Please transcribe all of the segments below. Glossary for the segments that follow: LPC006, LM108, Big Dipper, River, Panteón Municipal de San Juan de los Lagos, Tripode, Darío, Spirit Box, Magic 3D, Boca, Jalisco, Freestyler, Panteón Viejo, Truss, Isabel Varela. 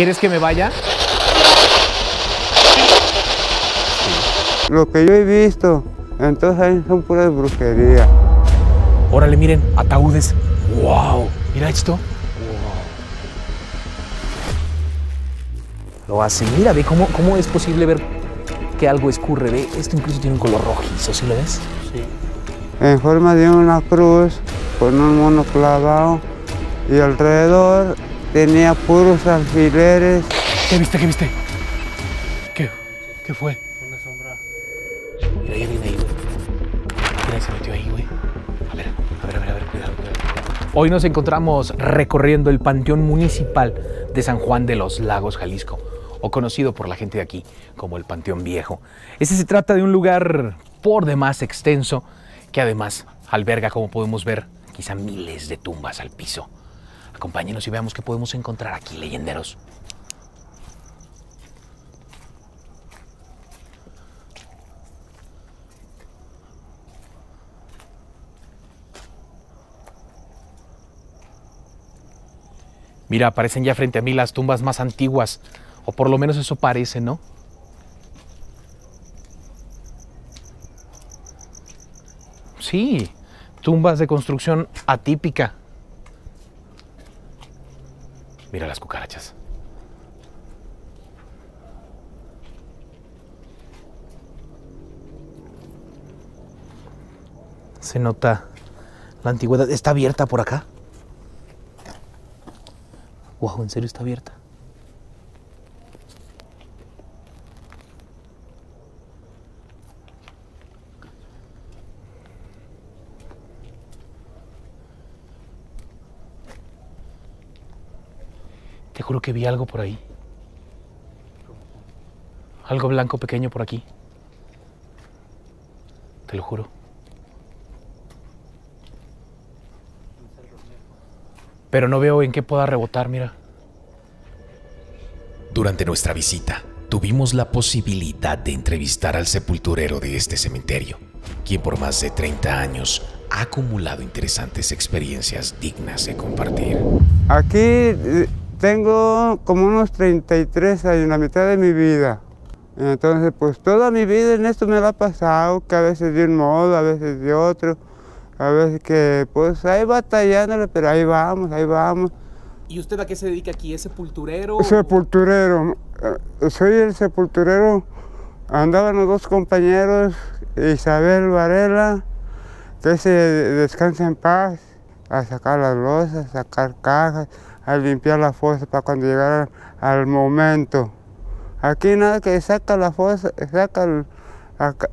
¿Quieres que me vaya? Lo que yo he visto, entonces ahí son puras brujerías. Órale, miren, ataúdes. ¡Wow! Mira esto. Wow. Lo hacen. Mira, ve cómo es posible ver que algo escurre. Ve, esto incluso tiene un color rojizo, ¿sí lo ves? Sí. En forma de una cruz, con un mono clavado, y alrededor tenía puros alfileres. ¿Qué viste? ¿Qué viste? ¿Qué fue? Una sombra. Mira, ya viene ahí, güey. Mira, se metió ahí, güey. A ver, cuidado. Hoy nos encontramos recorriendo el Panteón Municipal de San Juan de los Lagos, Jalisco, o conocido por la gente de aquí como el Panteón Viejo. Este se trata de un lugar por demás extenso que además alberga, como podemos ver, quizá miles de tumbas al piso. Acompáñenos y veamos qué podemos encontrar aquí, leyenderos. Mira, aparecen ya frente a mí las tumbas más antiguas, o por lo menos eso parece, ¿no? Sí, tumbas de construcción atípica. Mira las cucarachas. Se nota la antigüedad. ¿Está abierta por acá? Wow, ¿en serio está abierta? Te juro que vi algo por ahí. Algo blanco pequeño por aquí. Te lo juro. Pero no veo en qué pueda rebotar, mira. Durante nuestra visita, tuvimos la posibilidad de entrevistar al sepulturero de este cementerio, quien por más de 30 años ha acumulado interesantes experiencias dignas de compartir. Aquí tengo como unos 33 años, la mitad de mi vida. Entonces, pues toda mi vida en esto me la ha pasado, que a veces de un modo, a veces de otro. A veces que, pues, ahí batallándole, pero ahí vamos. ¿Y usted a qué se dedica aquí? ¿Es sepulturero? Sepulturero. Soy el sepulturero. Andaban los dos compañeros, Isabel Varela, que se descansa en paz, a sacar las losas, a sacar cajas, a limpiar la fosa para cuando llegara al momento. Aquí nada que saca la fosa, saca el...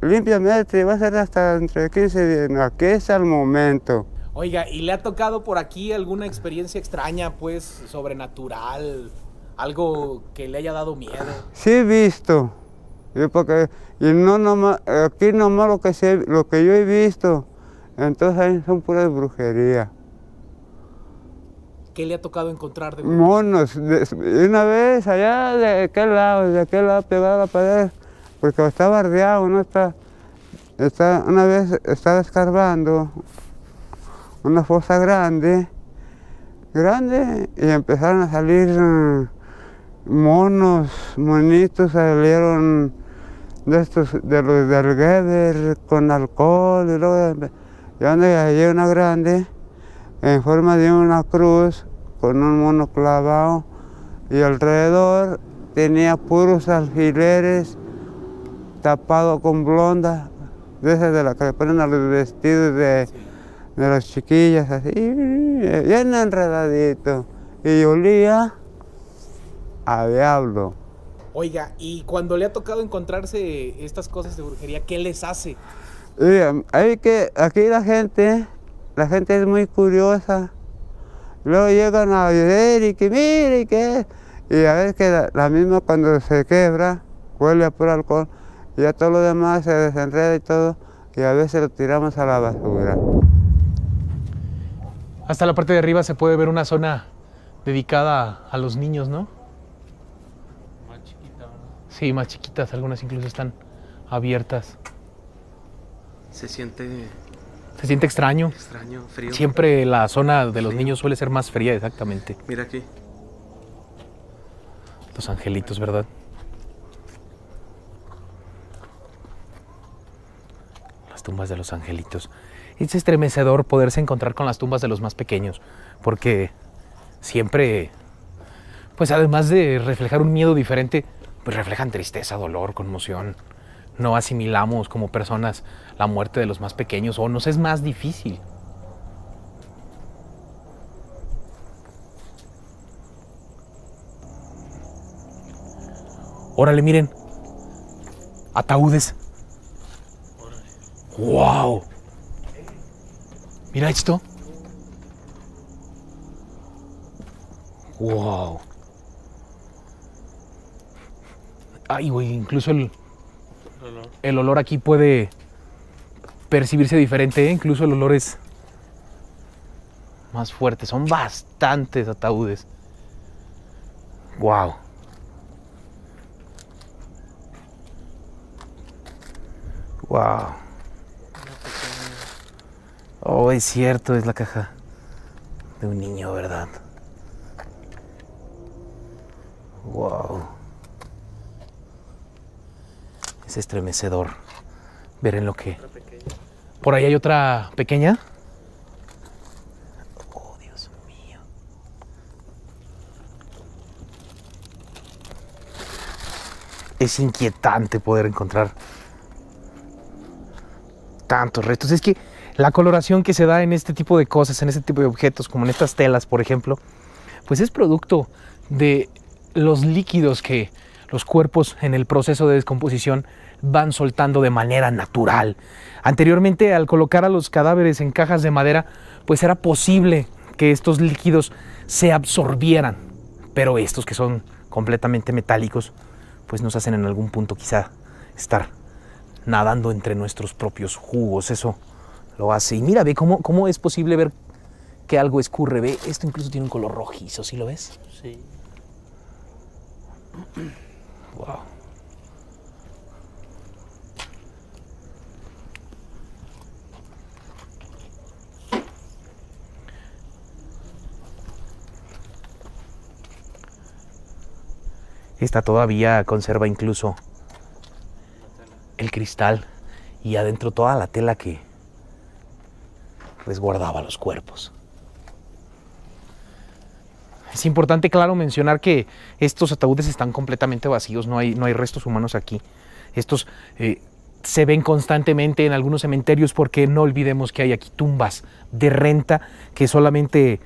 Límpiame, te va a ser hasta entre 15 días. Aquí es al momento. Oiga, ¿y le ha tocado por aquí alguna experiencia extraña, pues, sobrenatural? ¿Algo que le haya dado miedo? Sí he visto. Porque, y no nomás, aquí nomás lo que yo he visto, entonces ahí son puras brujerías. ¿Qué le ha tocado encontrar de brujería? Monos. Una vez allá de aquel lado pegado a la pared. Porque está bardeado, ¿no? Una vez estaba escarbando una fosa grande, y empezaron a salir monitos, salieron de estos, de los del Geber, con alcohol, y luego ya llegué una grande, en forma de una cruz, con un mono clavado, y alrededor tenía puros alfileres, tapado con blondas, de esas de las que le ponen a los vestidos de las chiquillas, así, bien enredadito, y olía a diablo. Oiga, y cuando le ha tocado encontrarse estas cosas de brujería, ¿qué les hace? Oiga, aquí la gente es muy curiosa, luego llegan a ver y que mire y que, y a ver que la misma cuando se quebra, huele a puro alcohol, ya todo lo demás se desenreda y todo, y a veces lo tiramos a la basura. Hasta la parte de arriba se puede ver una zona dedicada a los niños, ¿no? Más chiquitas, ¿no? Sí, más chiquitas, algunas incluso están abiertas. ¿Se siente extraño? Extraño, frío. Siempre la zona de los niños suele ser más fría, exactamente. Mira aquí. Los angelitos, ¿verdad? Las tumbas de los angelitos. Es estremecedor poderse encontrar con las tumbas de los más pequeños, porque siempre, pues además de reflejar un miedo diferente, pues reflejan tristeza, dolor, conmoción. No asimilamos como personas la muerte de los más pequeños, o nos es más difícil. Órale, miren. Ataúdes. ¡Wow! Mira esto. ¡Wow! Ay, güey, incluso el olor aquí puede percibirse diferente, ¿eh? Incluso el olor es más fuerte. Son bastantes ataúdes. ¡Wow! Wow. Oh, es cierto, es la caja de un niño, ¿verdad? Wow. Es estremecedor ver en lo que... ¿Por ahí hay otra pequeña? Oh, Dios mío. Es inquietante poder encontrar tantos restos. Es que la coloración que se da en este tipo de cosas, en este tipo de objetos, como en estas telas, por ejemplo, pues es producto de los líquidos que los cuerpos en el proceso de descomposición van soltando de manera natural. Anteriormente, al colocar a los cadáveres en cajas de madera, pues era posible que estos líquidos se absorbieran, pero estos que son completamente metálicos, pues nos hacen en algún punto quizá estar nadando entre nuestros propios jugos. Eso lo hace. Y mira, ve cómo es posible ver que algo escurre. Ve, esto incluso tiene un color rojizo, ¿sí lo ves? Sí. Wow. Esta todavía conserva incluso el cristal y adentro toda la tela que resguardaba los cuerpos. Es importante, claro, mencionar que estos ataúdes están completamente vacíos, no hay restos humanos aquí. Estos se ven constantemente en algunos cementerios porque no olvidemos que hay aquí tumbas de renta que solamente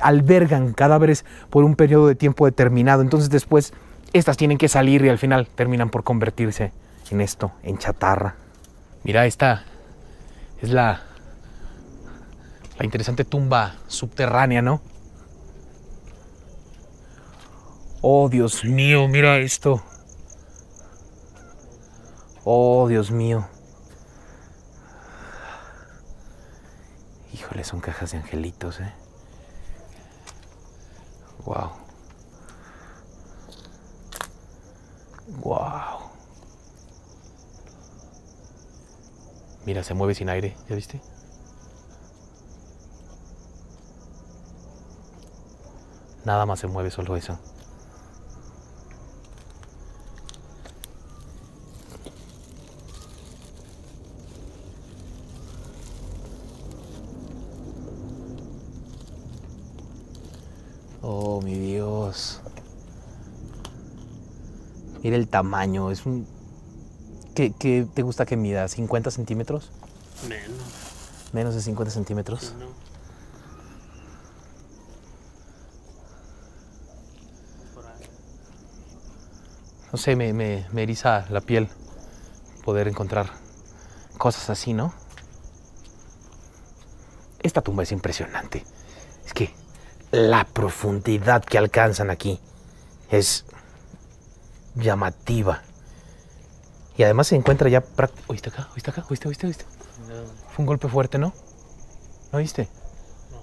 albergan cadáveres por un periodo de tiempo determinado. Entonces después estas tienen que salir y al final terminan por convertirse en esto, en chatarra. Mira, esta es la interesante tumba subterránea, ¿no? Oh, Dios mío, mira esto. Oh, Dios mío. Híjole, son cajas de angelitos, ¿eh? Wow. Wow. Mira, se mueve sin aire, ¿ya viste? Nada más se mueve, solo eso. Oh, mi Dios. Mira el tamaño, es un... ¿Qué te gusta que mida? ¿50 centímetros? Menos. ¿Menos de 50 centímetros? Sí, no. No sé, me eriza la piel poder encontrar cosas así, ¿no? Esta tumba es impresionante. Es que la profundidad que alcanzan aquí es llamativa. Y además se encuentra ya prácticamente... ¿Oíste acá? ¿Oíste acá? ¿Oíste? ¿Oíste? ¿Oíste? No. Fue un golpe fuerte, ¿no? ¿No oíste? No.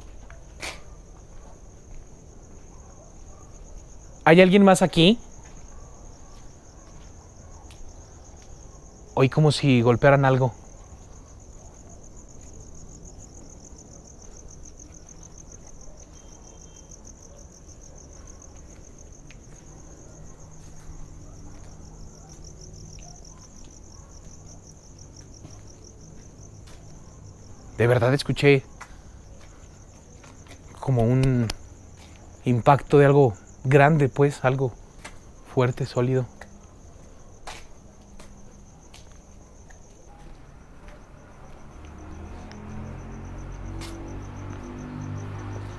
¿Hay alguien más aquí? Oí como si golpearan algo. de verdad escuché como un impacto de algo grande, pues, algo fuerte, sólido.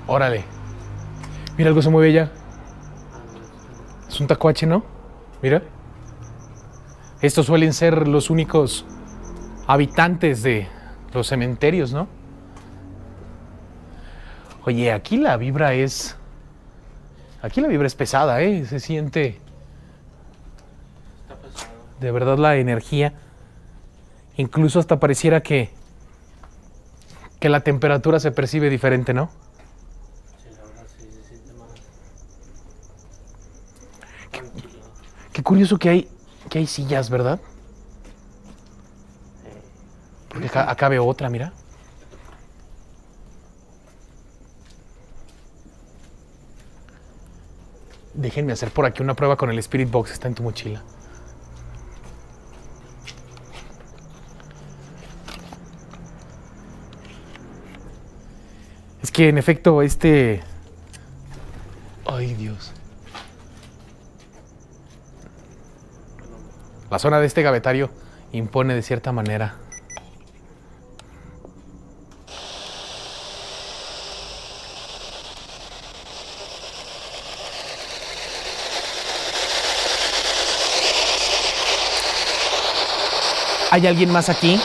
Órale. Mira, algo se mueve allá. Es un tacuache, ¿no? Mira. Estos suelen ser los únicos habitantes de los cementerios, ¿no? Oye, aquí la vibra es... Aquí la vibra es pesada, ¿eh? Se siente... Está pesado. De verdad la energía. Incluso hasta pareciera que la temperatura se percibe diferente, ¿no? Qué curioso que hay sillas, ¿verdad? Porque acá veo otra, mira. Déjenme hacer por aquí una prueba con el Spirit Box. Está en tu mochila. Es que en efecto este... Ay, Dios. La zona de este gavetario impone de cierta manera. ¿Hay alguien más aquí?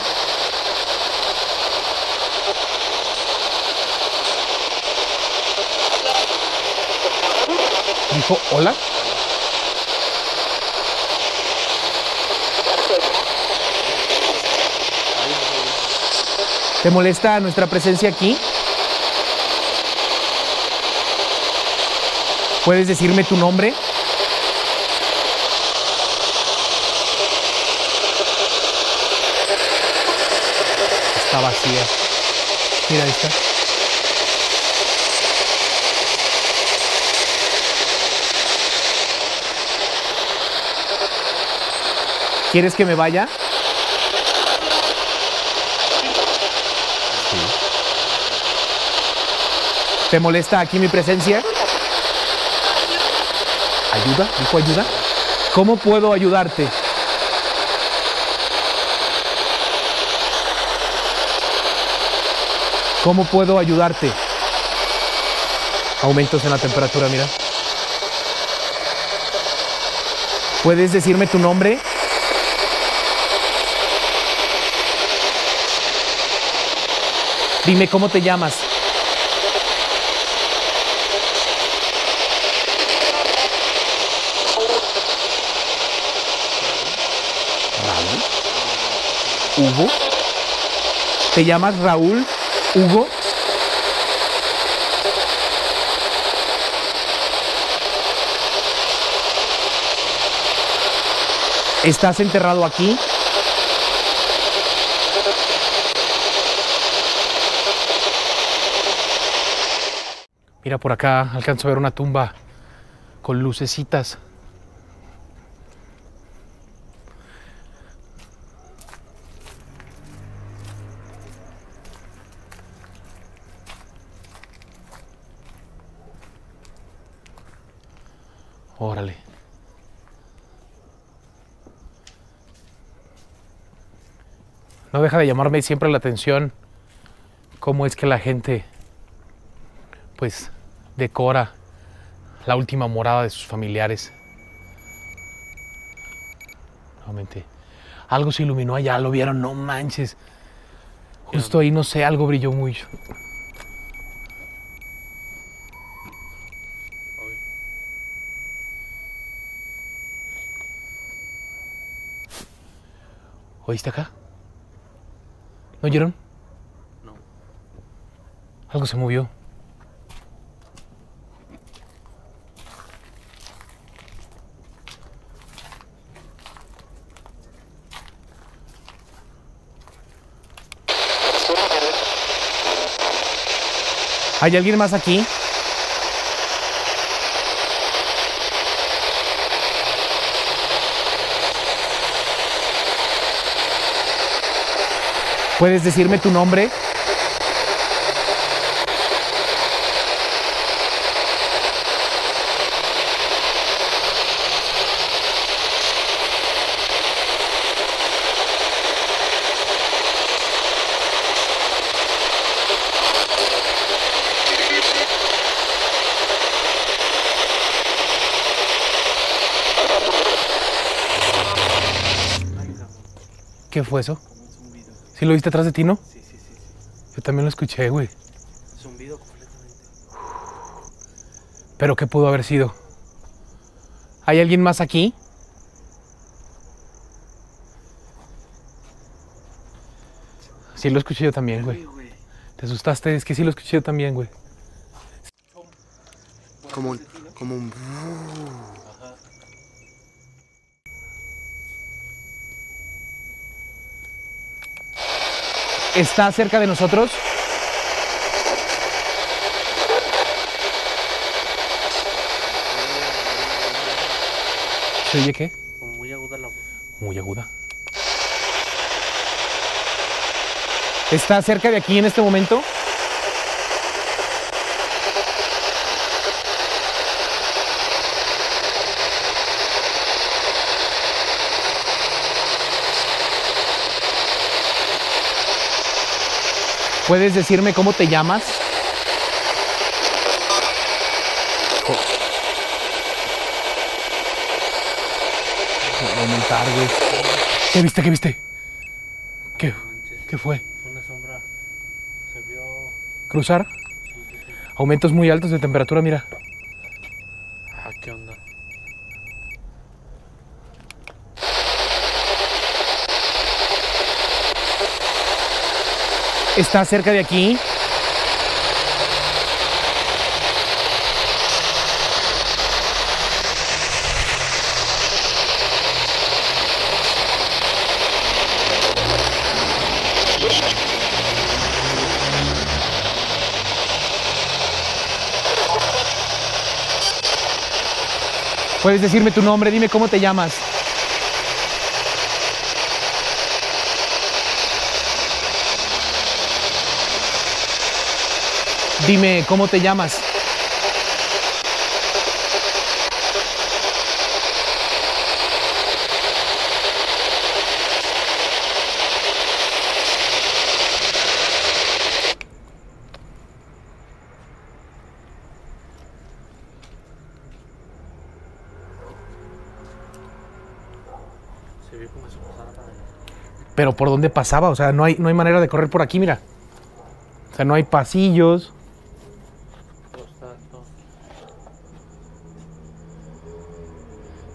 Dijo, hola. ¿Te molesta nuestra presencia aquí? ¿Puedes decirme tu nombre? Está vacía. Mira esta. ¿Quieres que me vaya? ¿Te molesta aquí mi presencia? ¿Ayuda? ¿Dijo ayuda? ¿Cómo puedo ayudarte? ¿Cómo puedo ayudarte? Aumentos en la temperatura, mira. ¿Puedes decirme tu nombre? Dime cómo te llamas. Hugo. ¿Te llamas Raúl? ¿Hugo? ¿Estás enterrado aquí? Mira, por acá alcanzo a ver una tumba con lucecitas. Órale. No deja de llamarme siempre la atención cómo es que la gente pues decora la última morada de sus familiares. Nuevamente. Algo se iluminó allá, lo vieron, no manches. Justo ahí, no sé, algo brilló mucho. ¿Oíste acá? ¿No oyeron? No. Algo se movió. ¿Hay alguien más aquí? ¿Puedes decirme tu nombre? ¿Qué fue eso? Un zumbido. ¿Sí lo viste atrás de ti, no? Sí, sí, sí, sí. Yo también lo escuché, güey. Zumbido completamente. ¿Pero qué pudo haber sido? ¿Hay alguien más aquí? Sí lo escuché yo también, güey. ¿Te asustaste? Es que sí lo escuché yo también, güey. Como un... Ajá. ¿Está cerca de nosotros? ¿Se oye qué? Como muy aguda la voz. Muy aguda. ¿Está cerca de aquí en este momento? ¿Puedes decirme cómo te llamas? Voy a aumentar, güey. ¿Qué viste? ¿Qué viste? ¿Qué fue? Una sombra. Se vio... ¿Cruzar? Sí. Aumentos muy altos de temperatura, mira. Ah, ¿qué onda? ¿Está cerca de aquí? Puedes decirme tu nombre, dime cómo te llamas. Dime, ¿cómo te llamas? Se vio como eso pasaba para allá. Pero ¿por dónde pasaba? O sea, no hay manera de correr por aquí, mira. O sea, no hay pasillos.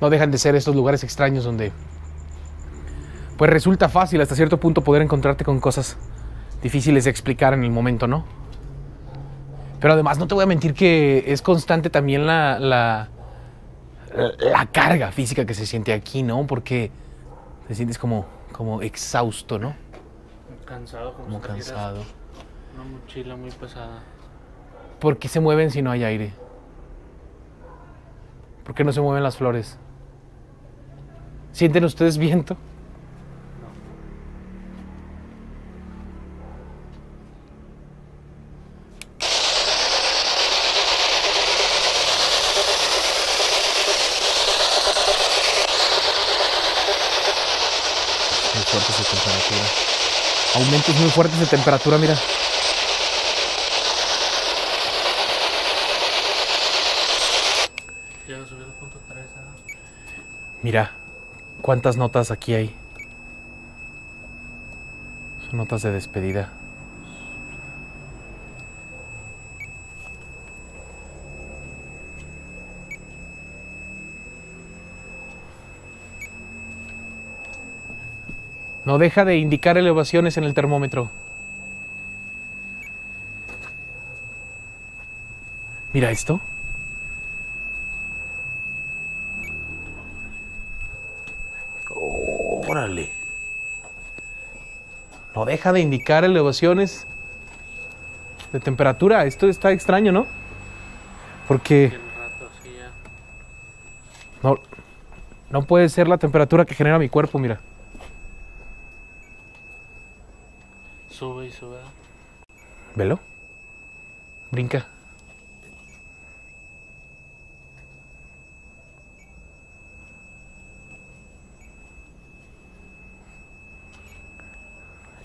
No dejan de ser estos lugares extraños donde pues resulta fácil hasta cierto punto poder encontrarte con cosas difíciles de explicar en el momento, ¿no? Pero además no te voy a mentir que es constante también la carga física que se siente aquí, ¿no? Porque te sientes como exhausto, ¿no? Cansado. Como cansado. Una mochila muy pesada. ¿Por qué se mueven si no hay aire? ¿Por qué no se mueven las flores? ¿Sienten ustedes viento? No. Muy fuertes de temperatura. Aumentos muy fuertes de temperatura, mira. Mira, cuántas notas aquí hay. Son notas de despedida. No deja de indicar elevaciones en el termómetro. Mira esto. Órale. No deja de indicar elevaciones de temperatura. Esto está extraño, ¿no? Porque no puede ser la temperatura que genera mi cuerpo, mira. Sube y sube. Velo. Brinca.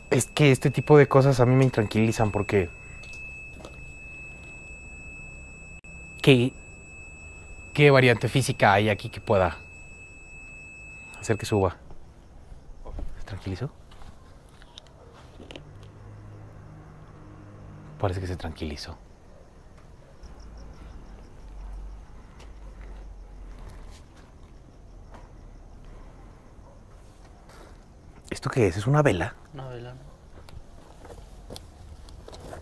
Es que este tipo de cosas a mí me intranquilizan porque... ¿Qué variante física hay aquí que pueda hacer que suba? ¿Se tranquilizó? Parece que se tranquilizó. ¿Esto qué es? ¿Es una vela? Una vela, ¿no?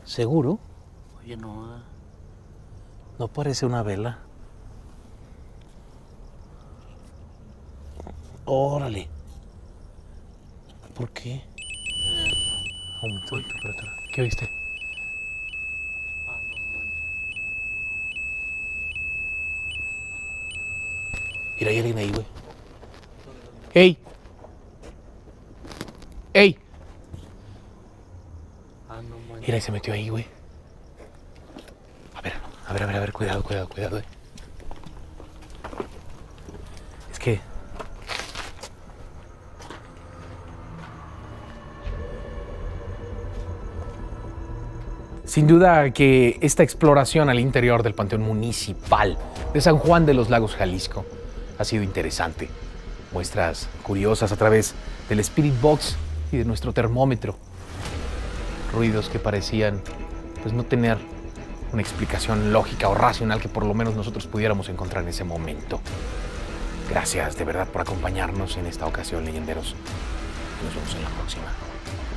¿Seguro? Oye, no. No parece una vela. Órale. ¿Por qué? Uy. ¿Qué oíste? Mira, hay alguien ahí, güey. ¡Ey! ¡Ey! Mira, y se metió ahí, güey. A ver, cuidado, güey. Es que... Sin duda que esta exploración al interior del Panteón Municipal de San Juan de los Lagos, Jalisco, ha sido interesante. Muestras curiosas a través del Spirit Box y de nuestro termómetro. Ruidos que parecían pues no tener una explicación lógica o racional que por lo menos nosotros pudiéramos encontrar en ese momento. Gracias de verdad por acompañarnos en esta ocasión, leyenderos. Nos vemos en la próxima.